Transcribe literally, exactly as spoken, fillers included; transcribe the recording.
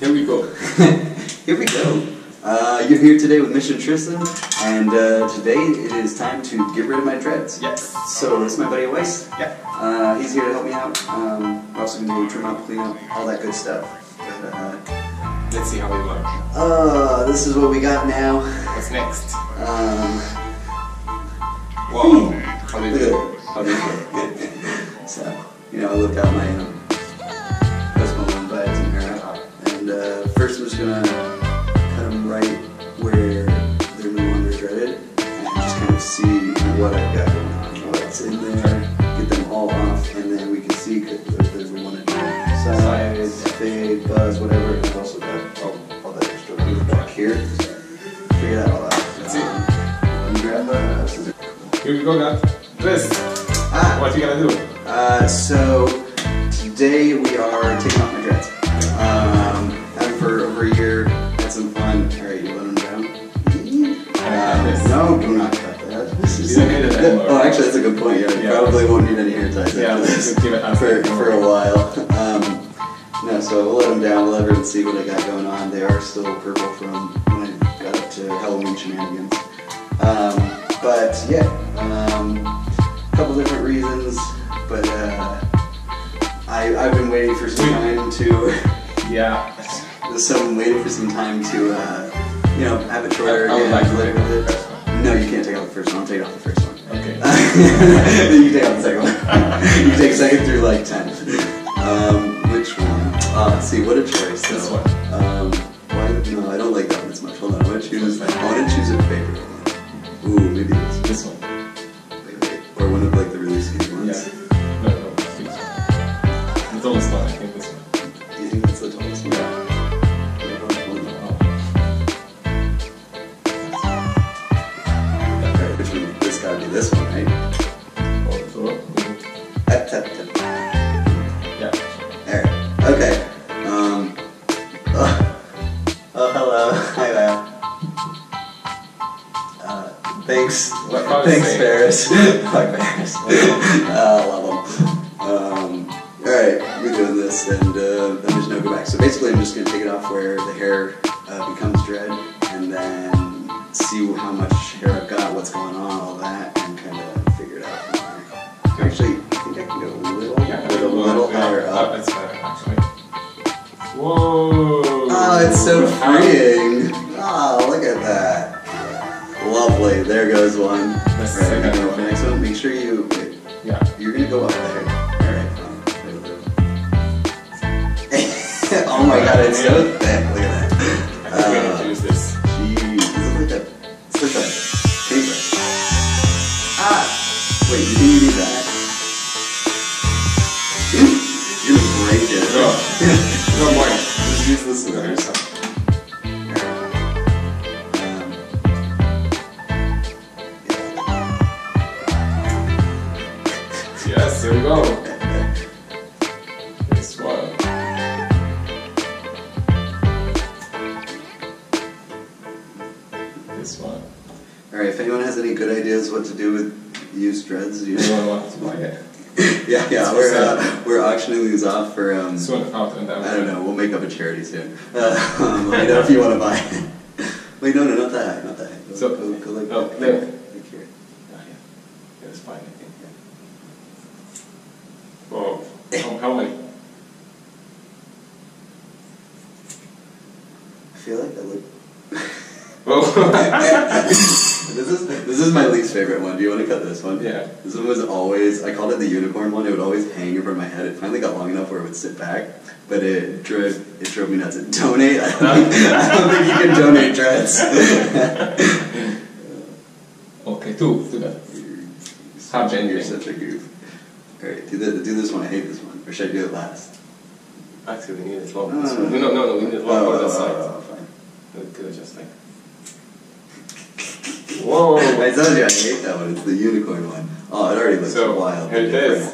Here we go. Here we go. Uh, you're here today with Mission Tristan, and uh, today it is time to get rid of my dreads. Yes. So this is my buddy Weiss. Yeah. Uh, he's here to help me out. Um, we're also going to trim up, clean up, all that good stuff. But, uh, let's see how we look. Uh, this is what we got now. What's next? Um, Whoa. How do you do? How do you do? So, you know, I looked out my um, Uh, first, I'm just gonna cut them right where they're no longer dreaded, and just kind of see what I've got going on, what's in there, get them all off, and then we can see if there's one in there. Size, fade, buzz, whatever. It's also got all, all that extra back here. Figure that all out. That's it. Let me grab the scissors. Here we go, guys. This. Ah. What you gonna do? Uh, so today we are taking off my dreads. Um, for over a year, had some fun. Alright, you let them down? Uh, no, do not cut that. Oh, actually, that's a good point. Yeah, yeah. Probably won't need any hair ties yeah, for, for a while. Um, no, so we'll let them down, we'll let everyone see what I got going on. They are still purple from when I got up to Halloween shenanigans. Um, but yeah, um, a couple different reasons, but uh, I, I've been waiting for some time to. Yeah. So I'm waiting for some time to, uh, you know, have a shorter I, I again. Like to live with it. No, you can't take off the first one. I'll take off the first one. Okay. You take off the second one. You take second through like ten. Um, which one? Uh, let's see, what a choice. This so, one. Um, why, no, I don't like that one as much. Hold on, I want to choose. I want to choose a favorite one. Ooh, maybe this. This one. Wait, wait. Or one of like the really skinny ones. Yeah. No, no, it's this one. It's almost fun. I think this one. I think that's the tallest one. Yeah. Okay, which one? This gotta be this one, right? Oh, so tap, tap, tap. Yeah. Alright. Okay. Um. Oh, oh hello. Hi, Val. Uh, thanks. What, thanks, Paris. Fuck Paris. I love them. Alright, we're doing this, and uh, then there's no go back. So basically, I'm just going to take it off where the hair uh, becomes dread, and then see how much hair I've got, what's going on, all that, and kind of figure it out from there. Actually, I think I can go a little, yeah, a little, little higher up. That's better, actually. Whoa! Oh, it's so freeing! Oh, look at that. Lovely, there goes one. That's right, I'm going to go up the next one. Make sure you, yeah, you're going to go up there. Oh my god, it's so thick, look at that. I think we're gonna use this. Jeez, this is like a, it's like a paper. Ah! Wait, you think you need that? You're gonna break it. No, no more. Just use this one or something. Yes, here we go. Alright, if anyone has any good ideas what to do with used dreads, you know. Yeah, yeah, we're, uh, we're auctioning these off for, um, I don't know, we'll make up a charity soon. Uh, um, let me know if you want to buy it. Wait, no, no, not that high, not that high. Go, so, go, go like oh, that. There. Like here. Oh, yeah. It was fine, I think. Yeah. Whoa. Oh, how many? I feel like I look... Whoa. This is this is my least favorite one. Do you want to cut this one? Yeah. This one was always, I called it the unicorn one. It would always hang over my head. It finally got long enough where it would sit back, but it drove it drove me nuts. It donate. I don't, think, I don't think you can donate dreads. Okay, two, do that. You're, you're such a goof. All right, do the, do this one. I hate this one. Or should I do it last? Actually, we need it long. No, no, no, no, no, no, we need it long. Oh, oh, oh, oh, fine. We could just like. Whoa! I told you I hate that one. It's the unicorn one. Oh, it already looks so wild. Here it is.